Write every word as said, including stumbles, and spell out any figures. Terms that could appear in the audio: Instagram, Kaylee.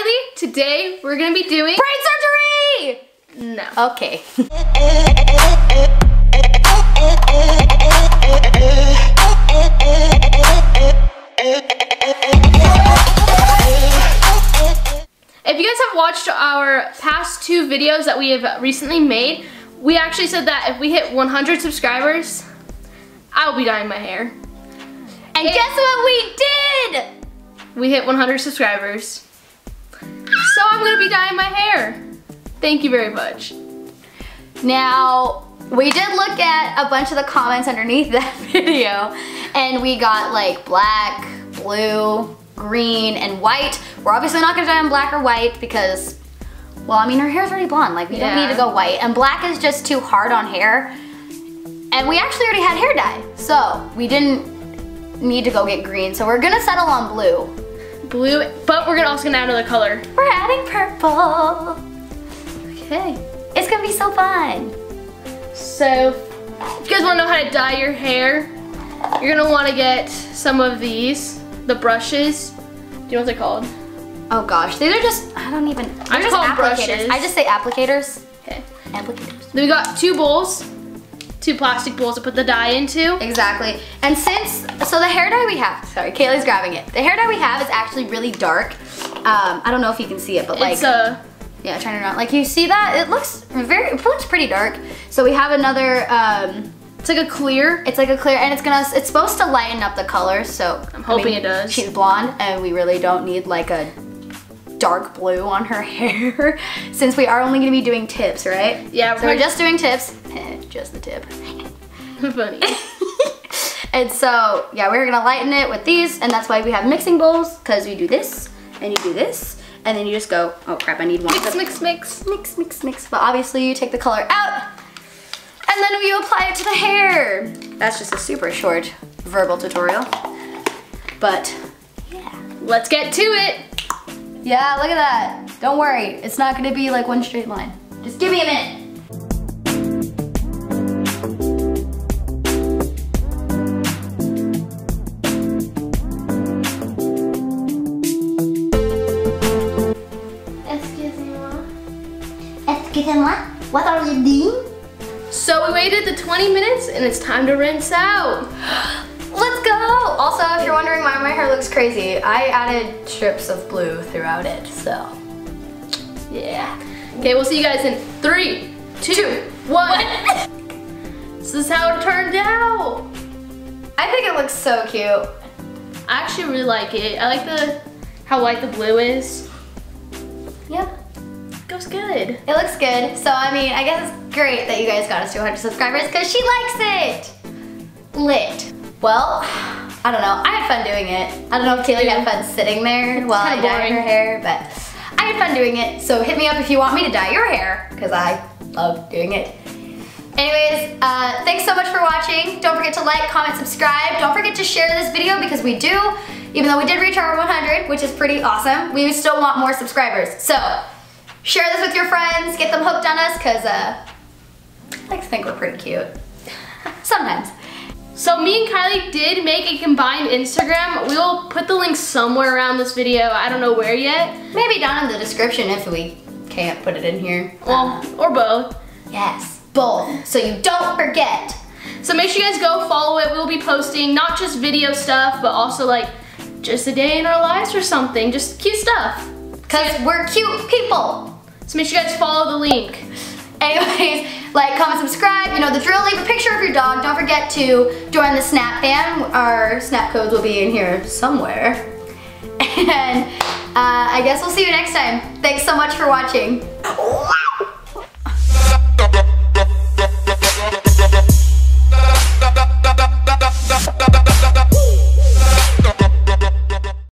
Kaylee, today we're gonna be doing brain surgery! No. Okay. If you guys have watched our past two videos that we have recently made, we actually said that if we hit one hundred subscribers, I'll be dyeing my hair. And it, guess what we did? We hit one hundred subscribers. So I'm gonna be dyeing my hair. Thank you very much. Now, we did look at a bunch of the comments underneath that video, and we got like black, blue, green, and white. We're obviously not gonna dye in black or white because, well, I mean, her hair's already blonde. Like, we yeah. don't need to go white. And black is just too hard on hair. And we actually already had hair dye, so we didn't need to go get green, so we're gonna settle on blue. Blue, but we're gonna also gonna add another color. We're adding purple. Okay. It's gonna be so fun. So, if you guys wanna know how to dye your hair, you're gonna wanna get some of these, the brushes. Do you know what they're called? Oh gosh, these are just, I don't even, I just call them brushes. I just say applicators. Okay. Applicators. Then we got two bowls. Two plastic bowls to put the dye into. Exactly. And since, so the hair dye we have, sorry, Kaylee's grabbing it. The hair dye we have is actually really dark. Um, I don't know if you can see it, but like, it's a, yeah, turn it around. Like, you see that? It looks very, it looks pretty dark. So we have another, um, it's like a clear. It's like a clear, and it's gonna, it's supposed to lighten up the color, so. I'm hoping I mean, it does. She's blonde, and we really don't need like a dark blue on her hair, since we are only gonna be doing tips, right? Yeah. So we're, we're just doing tips. Just the tip. Funny. And so, yeah, we're gonna lighten it with these, and that's why we have mixing bowls, because you do this, and you do this, and then you just go, oh crap, I need one. Mix, mix, mix. Mix, mix, mix. But obviously you take the color out, and then you apply it to the hair. That's just a super short verbal tutorial. But, yeah. Let's get to it. Yeah, look at that. Don't worry, it's not gonna be like one straight line. Just give me a minute. What are you doing? So we waited the twenty minutes and it's time to rinse out. Let's go! Also, if you're wondering why my hair looks crazy, I added strips of blue throughout it, so yeah. Okay, we'll see you guys in three, two, two. one. This is how it turned out. I think it looks so cute. I actually really like it. I like the how light the blue is. Yep. Goes good. It looks good. So I mean, I guess it's great that you guys got us two hundred subscribers because she likes it. Lit. Well, I don't know. I had fun doing it. I don't know if Kaylee yeah. had fun sitting there it's while I dyed her hair, but I had fun doing it. So hit me up if you want me to dye your hair because I love doing it. Anyways, uh, thanks so much for watching. Don't forget to like, comment, subscribe. Don't forget to share this video because we do, even though we did reach our one hundred, which is pretty awesome, we still want more subscribers. So. Share this with your friends, get them hooked on us, because uh, I like to think we're pretty cute. Sometimes. So me and Kaylee did make a combined Instagram. We will put the link somewhere around this video. I don't know where yet. Maybe down in the description if we can't put it in here. Well, um, or both. Yes, both. So you don't forget. So make sure you guys go follow it. We'll be posting not just video stuff, but also like just a day in our lives or something. Just cute stuff. Because we're cute people. So make sure you guys follow the link. Anyways, like, comment, subscribe, you know the drill, leave a picture of your dog. Don't forget to join the Snap fam. Our Snap codes will be in here somewhere. And uh, I guess we'll see you next time. Thanks so much for watching.